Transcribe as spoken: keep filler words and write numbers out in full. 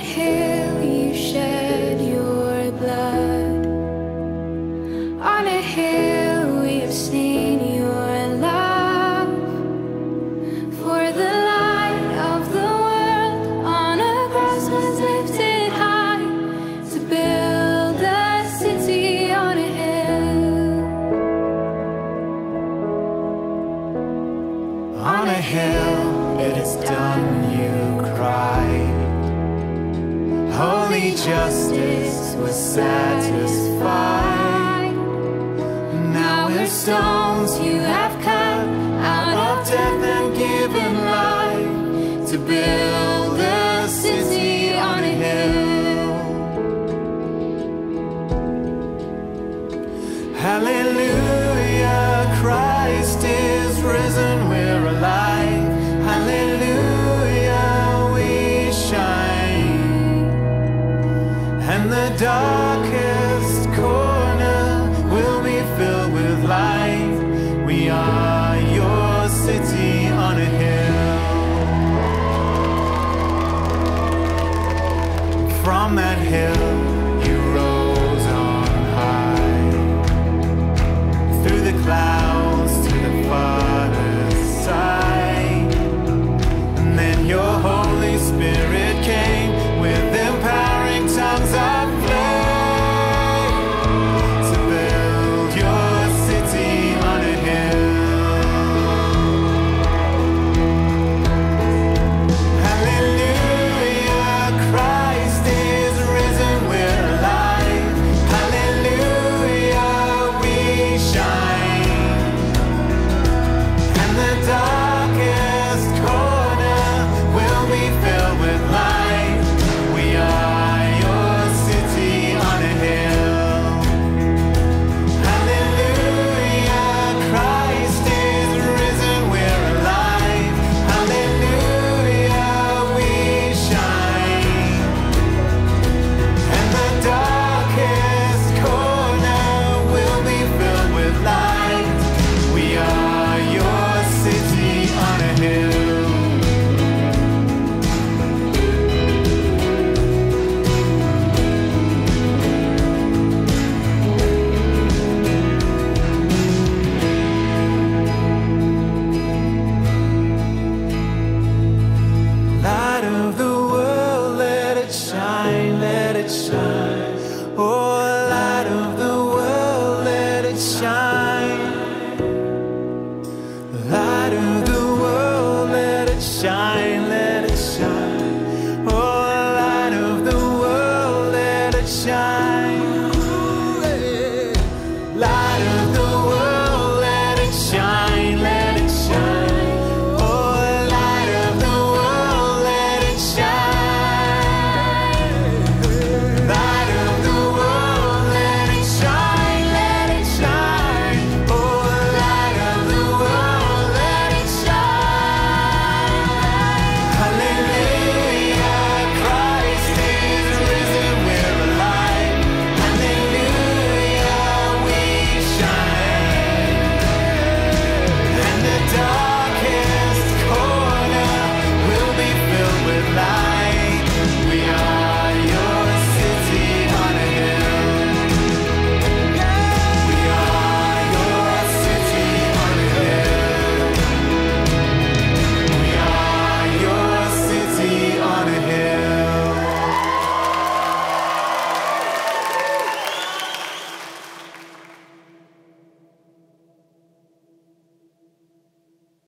hill you shed your blood. On a hill we have seen your love. For the light of the world on a cross was lifted high to build a city on a hill. On a hill it is done, you cried. Holy justice was satisfied. Now we're stones you have cut out of death and given life to build a city on a hill. Hallelujah, Christ is risen, we're alive. And the darkest corner will be filled with light. We are your city on a hill. From that hill you rose on high, through the clouds to the Father's side. And then your Holy Spirit came with empowering tongues of flame to build your city on a hill. Hallelujah, Christ is risen, we're alive. Hallelujah, we shine. And the darkest corner will be filled with light. Shine, let it shine. Oh.